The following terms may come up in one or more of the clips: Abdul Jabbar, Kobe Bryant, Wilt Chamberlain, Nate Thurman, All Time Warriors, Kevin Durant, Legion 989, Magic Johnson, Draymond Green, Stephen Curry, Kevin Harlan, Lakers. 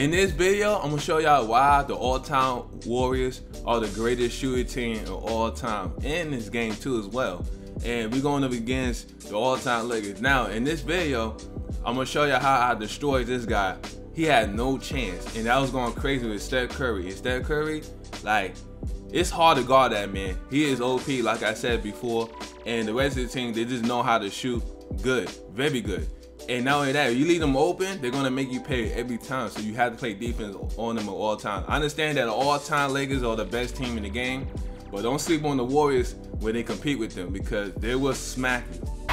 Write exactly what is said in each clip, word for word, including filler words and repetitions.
In this video, I'm gonna show y'all why the all-time Warriors are the greatest shooting team of all time in this game too as well. And we're going up against the all-time Lakers. Now, in this video, I'm gonna show you how I destroyed this guy. He had no chance, and that was going crazy with Steph Curry. And Steph Curry, like, it's hard to guard that man. He is O P, like I said before. And the rest of the team, they just know how to shoot good, very good. And not only that, if you leave them open, they're gonna make you pay every time. So you have to play defense on them at all times. I understand that all-time Lakers are the best team in the game, but don't sleep on the Warriors when they compete with them, because they will smack you. Kevin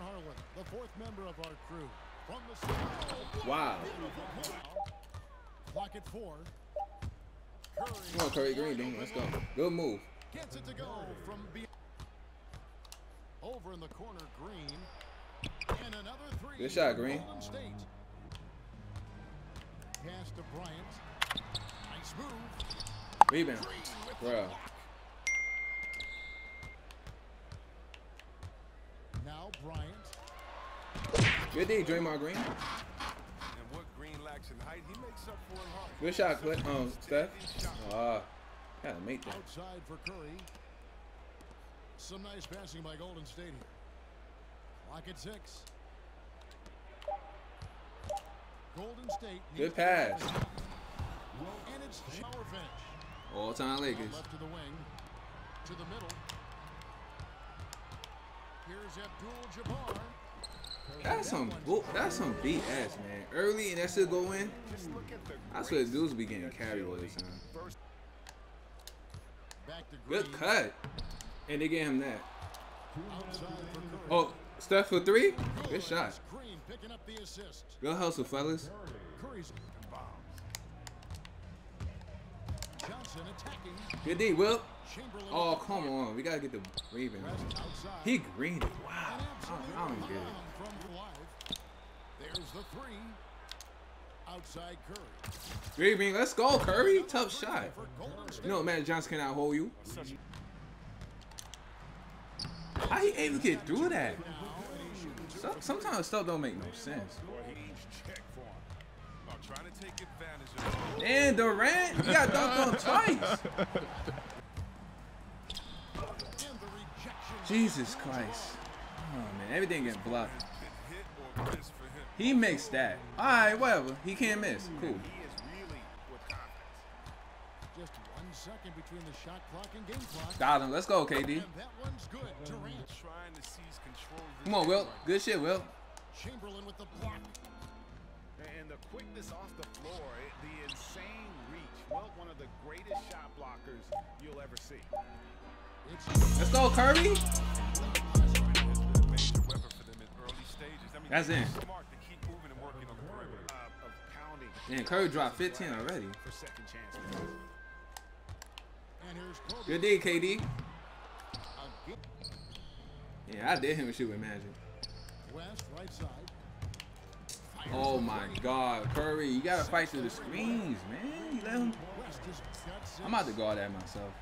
Harlan, the fourth member of our crew. From the wow. Clock at four. Curry. Come on, Curry Green, dude. Let's go. Good move. Gets it to go from beyond. Over in the corner, Green. And another three. Good shot, Green. Pass to Bryant. Nice move. Rebound. Bro. Now Bryant. Good D, Draymond Green. And what Green lacks in height, he makes up for in heart. Good shot, Clint. Um, Steph. Ah, uh, gotta make that. Outside for Curry. Some nice passing by Golden State here. Lock at six. Golden State. Good pass. And it's Power Finch. All time Lakers. Left to the wing. To the middle. Here's Abdul Jabbar. That's some that's some B S, man. Early and that still go in. I swear dudes be getting carried all this time. Good cut. And they gave him that. Oh. Steph for three. Good shot. Good hustle, fellas. Good D, Wilt. Oh, come on. We got to get the rebound. He greened it. Wow. I don't get it. There's the three. Outside Curry. Green, let's go, Curry. Tough shot. You know, Magic Johnson cannot hold you. How he able to get through that? Sometimes stuff don't make no sense. And Durant, he got dunked on twice. Jesus Christ. Oh man, everything gets blocked. He makes that. Alright, whatever. He can't miss. Cool. Just one second between the shot clock and game clock. Got him. Let's go, K D. And that one's good. Durant trying to seize control. Come on, Wilt. Good shit, Wilt. Chamberlain with the block. And the quickness off the floor, the insane reach. Wilt, one of the greatest shot blockers you'll ever see. It's Let's go, Curry. That's in. And Curry dropped fifteen already. For second chance. Good D, K D. Yeah, I did him shoot with Magic. West, right side. Oh my God, Curry, you gotta fight through the screens, man. You let him. I'm about to guard that myself.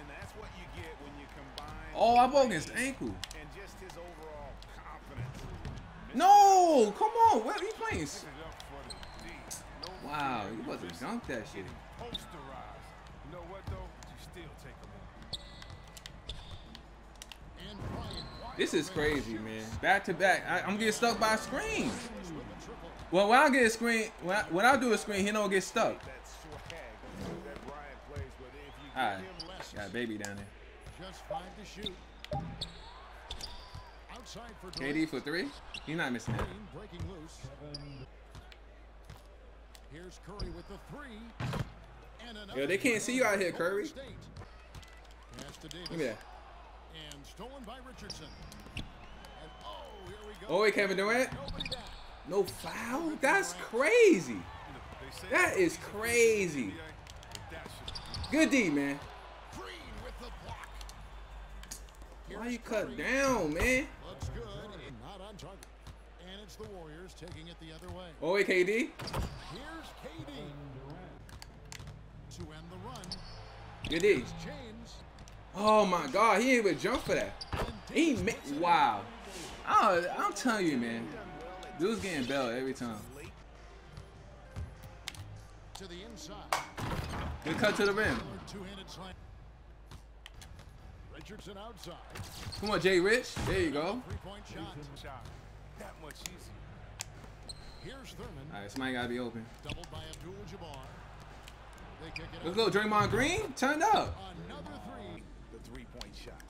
And that's what you get when you combine. Oh, I broke his ankle. And just his overall confidence. No, come on, where are you playing? Wow, you about to dunk that shit. You know what though? You still take them off. This is crazy, man. Back to back. I, I'm getting stuck by a screen. Well, when I get a screen, when I, when I do a screen, he don't get stuck. Alright, got a baby down there. Just five to shoot. Outside for K D for three. You're not missing that. Breaking loose. Here's Curry with the three. Yo, they can't see you out here, Curry. Look at that. And stolen by Richardson. And oh, here we go. Oh, wait, Kevin Durant. No foul? That's crazy. That is crazy. Good D, man. Why you cut down, man? Looks good. Not on target. And it's the Warriors taking it the other way. Oh, wait, K D. Here's K D. To end the run. Good D. Oh my God, he ain't even jump for that. He wow. I, I'm telling you, man. Dude's getting bailed every time. to the inside. Good cut to the rim. Richardson outside. Come on, Jay Rich. There you go. Three-point shot. That much easier. Here's Thurman. All right, somebody got to be open. Doubled by Abdul Jabbar. They kick it. Let's go, Draymond Green. Turned up. Another three. The three-point shot.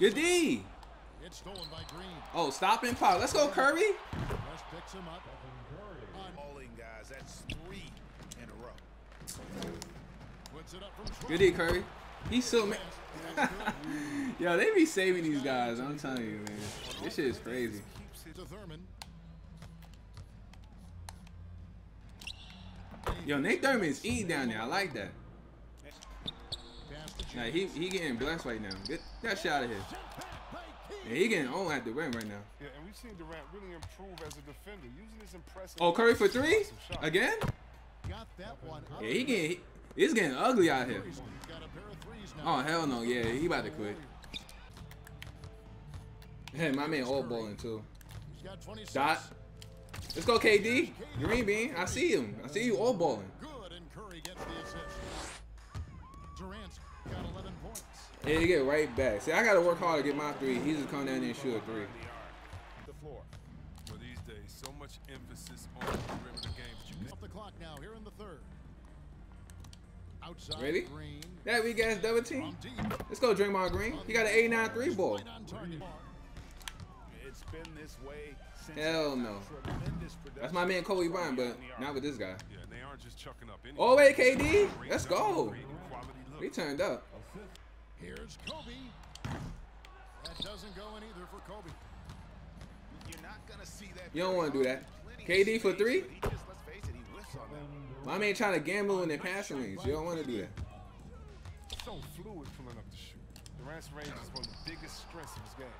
Good D. It's stolen by Green. Oh, stop and pop. Let's go, Curry. West picks him up. Balling, guys. That's three in a row. Puts it up from good D, Curry. He's so mad. Yo, they be saving these guys. I'm telling you, man. This shit is crazy. Yo, Nate Thurman's eating down there. I like that. Nah, he he getting blessed right now. Get that shot of his. Yeah, he getting owned at the rim right now. Yeah, and we've seen Durant really improve as a defender, using his impressive. Oh, Curry for three again. Got that one. Yeah, he getting he, it's getting ugly out here. Oh hell no, yeah, he about to quit. Hey, my man, all balling too. Dot. Let's go, K D. Green bean. I see him. I see you all balling. Good, and Curry gets the assist. Durant's got eleven points. Yeah, you get right back. See, I gotta work hard to get my three. He just come down there and shoot a three. The floor. For these days, so much emphasis on the perimeter game. Off the clock now. Here in the third. Outside. Ready? Green. That we guys double team. Let's go, Draymond Green. He got an eighty-nine three ball. It's been this way since. Hell no. That's my man Kobe Bryant, but not with this guy. Yeah, and they aren't just chucking up anyway. Oh wait, K D. Let's go. He turned up. Here's Kobe. That doesn't go in either for Kobe. You're not gonna see that. You don't want to do that. K D for three. My man trying to gamble in their passing lanes. You don't want to do that. So fluid pulling up the shoot. Durant's range is one of the biggest strengths of his game.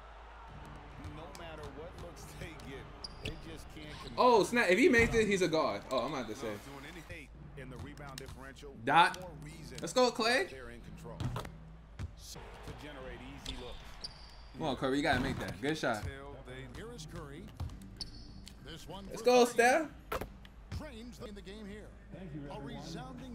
No matter what looks they get, they just can't commit. Oh snap! If he makes it, he's a guard. Oh, I'm about to say. In the rebound differential. Dot. Let's go, Klay. They're in control. So to generate easy looks. Come on, Curry, you gotta make that. Good shot. Here is Curry. This one. Let's go, Steph. Trains in the game here. Thank you, everyone. A resounding